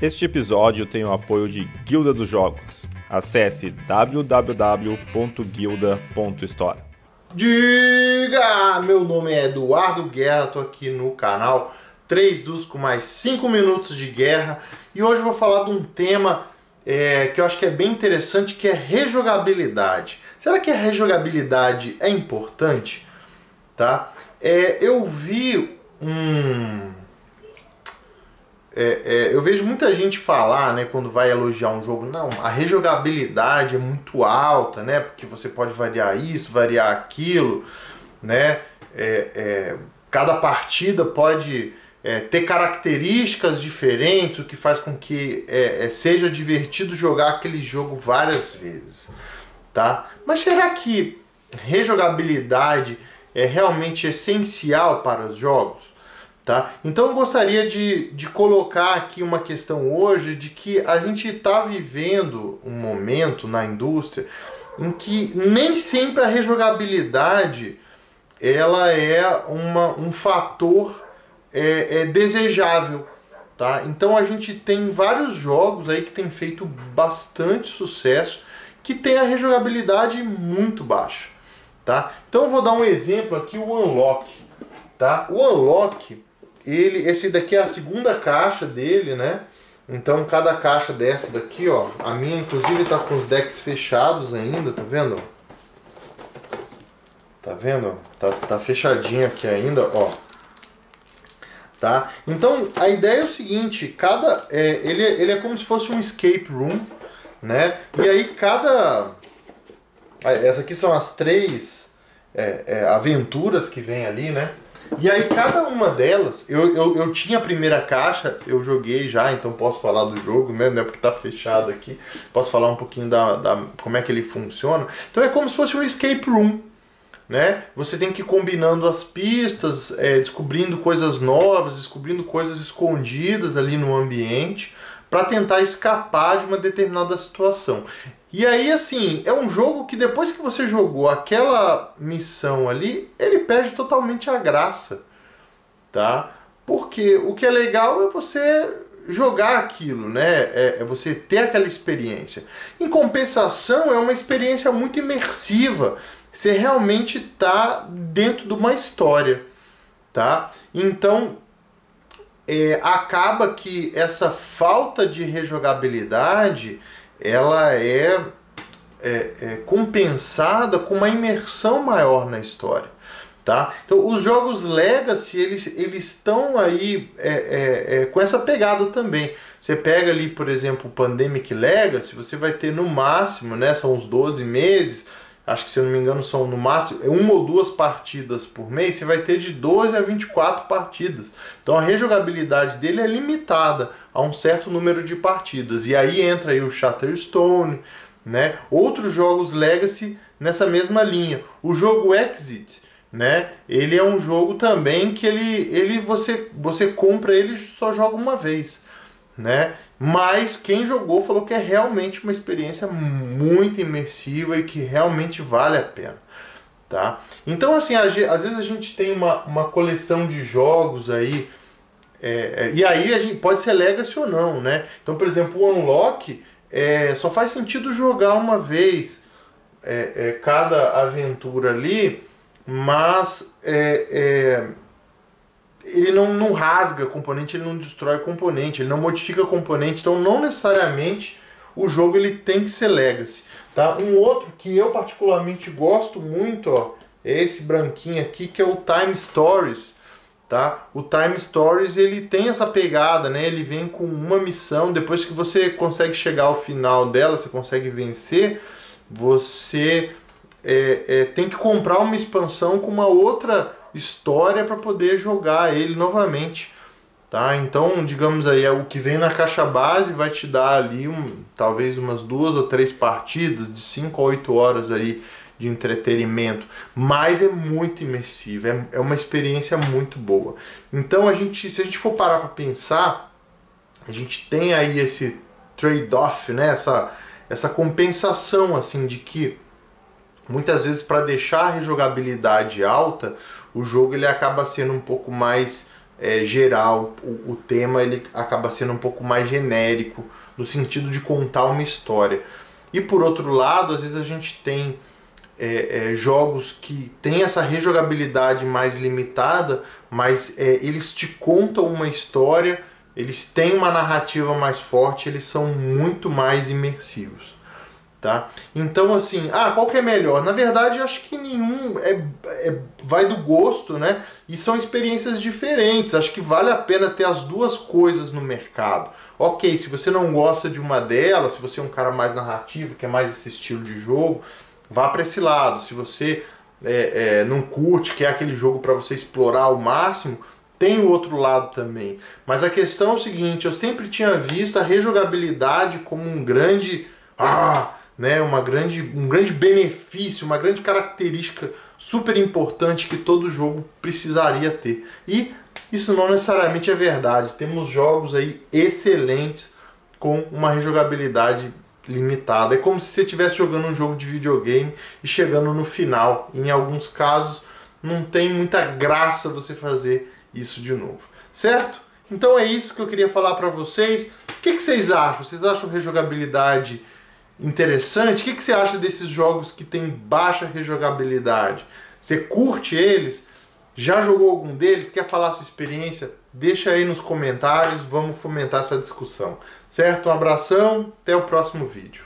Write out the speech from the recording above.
Este episódio tem o apoio de Guilda dos Jogos. Acesse www.guilda.store. Diga! Meu nome é Eduardo Guerra, estou aqui no canal 3DUS com mais 5 minutos de guerra. E hoje eu vou falar de um tema que eu acho que é bem interessante, que é rejogabilidade. Será que a rejogabilidade é importante? Tá? Eu vi eu vejo muita gente falar, né, quando vai elogiar um jogo, não, a rejogabilidade é muito alta, né, porque você pode variar isso, variar aquilo, né, cada partida pode ter características diferentes, o que faz com que seja divertido jogar aquele jogo várias vezes, tá? Mas será que rejogabilidade é realmente essencial para os jogos? Tá? Então eu gostaria de colocar aqui uma questão hoje de que a gente está vivendo um momento na indústria em que nem sempre a rejogabilidade ela é um fator desejável. Tá? Então a gente tem vários jogos aí que tem feito bastante sucesso que tem a rejogabilidade muito baixa. Tá? Então eu vou dar um exemplo aqui, o Unlock. Tá? O Unlock... esse daqui é a segunda caixa dele, né? Então cada caixa dessa daqui, ó, a minha inclusive tá com os decks fechados ainda, tá vendo? Tá vendo? Tá fechadinho aqui ainda, ó. Tá? Então a ideia é o seguinte, ele é como se fosse um escape room, né? E aí essa aqui são as três aventuras que vem ali, né? E aí cada uma delas, eu tinha a primeira caixa, eu joguei já, então posso falar do jogo mesmo, né, porque tá fechado aqui, posso falar um pouquinho da como é que ele funciona. Então é como se fosse um escape room, né, você tem que ir combinando as pistas, descobrindo coisas novas, descobrindo coisas escondidas ali no ambiente, para tentar escapar de uma determinada situação. E aí, assim, é um jogo que depois que você jogou aquela missão ali, ele perde totalmente a graça, tá? Porque o que é legal é você jogar aquilo, né? É você ter aquela experiência. Em compensação, é uma experiência muito imersiva. Você realmente tá dentro de uma história, tá? Então... acaba que essa falta de rejogabilidade ela é compensada com uma imersão maior na história, tá? Então os jogos Legacy eles estão aí com essa pegada também. Você pega ali, por exemplo, o Pandemic Legacy, você vai ter no máximo, né, são uns 12 meses, acho que se eu não me engano são no máximo uma ou duas partidas por mês, você vai ter de 12 a 24 partidas. Então a rejogabilidade dele é limitada a um certo número de partidas. E aí entra aí o Shatterstone, né? Outros jogos Legacy nessa mesma linha. O jogo Exit, né? Ele é um jogo também que você compra ele e só joga uma vez. Né? Mas quem jogou falou que é realmente uma experiência muito imersiva e que realmente vale a pena, tá? Então assim, às vezes a gente tem uma coleção de jogos aí, e aí a gente pode ser legacy ou não, né? Então, por exemplo, o Unlock só faz sentido jogar uma vez cada aventura ali, mas ele não rasga componente, ele não destrói componente, ele não modifica componente, então não necessariamente o jogo ele tem que ser legacy, tá? Um outro que eu particularmente gosto muito, ó, é esse branquinho aqui, que é o Time Stories, tá? O Time Stories ele tem essa pegada, né? Ele vem com uma missão, depois que você consegue chegar ao final dela, você consegue vencer, você tem que comprar uma expansão com uma outra história para poder jogar ele novamente, tá? Então, digamos aí, o que vem na caixa base vai te dar ali talvez umas 2 ou 3 partidas de 5 a 8 horas aí de entretenimento, mas é muito imersivo, é uma experiência muito boa. Então, se a gente for parar para pensar, a gente tem aí esse trade-off, né? Essa compensação assim de que muitas vezes, para deixar a rejogabilidade alta, o jogo ele acaba sendo um pouco mais geral, o tema ele acaba sendo um pouco mais genérico, no sentido de contar uma história. E por outro lado, às vezes a gente tem jogos que tem essa rejogabilidade mais limitada, mas eles te contam uma história, eles têm uma narrativa mais forte, eles são muito mais imersivos, tá? Então assim, qual que é melhor? Na verdade, eu acho que nenhum vai do gosto, né? E são experiências diferentes. Acho que vale a pena ter as duas coisas no mercado. Ok, se você não gosta de uma delas, se você é um cara mais narrativo, que é mais esse estilo de jogo, vá para esse lado. Se você não curte, quer aquele jogo para você explorar ao máximo, tem o outro lado também. Mas a questão é o seguinte, eu sempre tinha visto a rejogabilidade como um grande... né, um grande benefício, uma grande característica super importante que todo jogo precisaria ter. E isso não necessariamente é verdade. Temos jogos aí excelentes com uma rejogabilidade limitada. É como se você estivesse jogando um jogo de videogame e chegando no final. Em alguns casos, não tem muita graça você fazer isso de novo, certo? Então é isso que eu queria falar para vocês. O que vocês acham? Vocês acham rejogabilidade interessante? O que você acha desses jogos que tem baixa rejogabilidade? Você curte eles? Já jogou algum deles? Quer falar a sua experiência? Deixa aí nos comentários, vamos fomentar essa discussão, certo? Um abração, até o próximo vídeo.